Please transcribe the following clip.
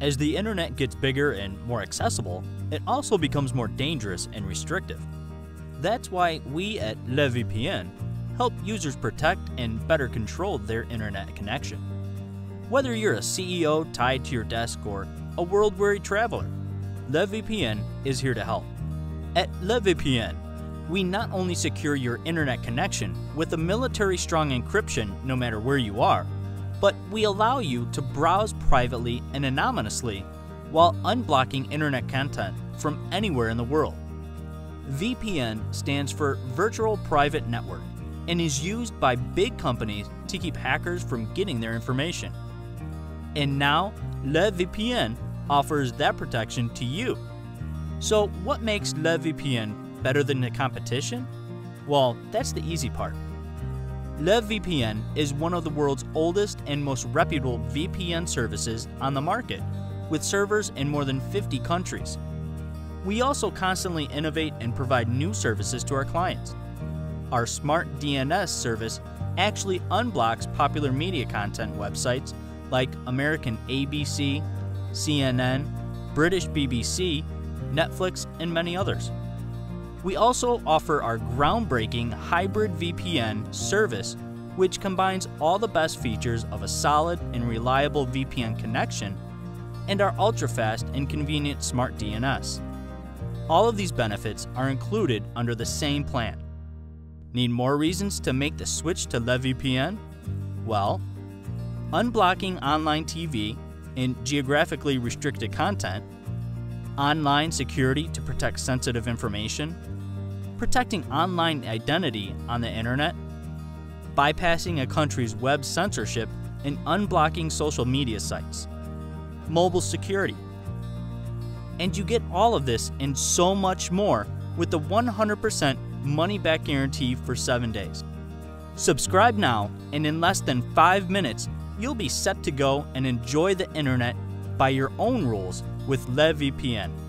As the internet gets bigger and more accessible, it also becomes more dangerous and restrictive. That's why we at Le VPN help users protect and better control their internet connection. Whether you're a CEO tied to your desk or a world-weary traveler, Le VPN is here to help. At Le VPN, we not only secure your internet connection with a military-strong encryption no matter where you are, but we allow you to browse privately and anonymously while unblocking internet content from anywhere in the world. VPN stands for Virtual Private Network and is used by big companies to keep hackers from getting their information. And now, Le VPN offers that protection to you. So what makes Le VPN better than the competition? Well, that's the easy part. Le VPN is one of the world's oldest and most reputable VPN services on the market, with servers in more than 50 countries. We also constantly innovate and provide new services to our clients. Our Smart DNS service actually unblocks popular media content websites like American ABC, CNN, British BBC, Netflix, and many others. We also offer our groundbreaking hybrid VPN service, which combines all the best features of a solid and reliable VPN connection and our ultra-fast and convenient Smart DNS. All of these benefits are included under the same plan. Need more reasons to make the switch to Le VPN? Well, unblocking online TV and geographically restricted content, online security to protect sensitive information, protecting online identity on the internet, bypassing a country's web censorship and unblocking social media sites, mobile security. And you get all of this and so much more with the 100% money-back guarantee for 7 days. Subscribe now, and in less than 5 minutes, you'll be set to go and enjoy the internet by your own rules with Le VPN.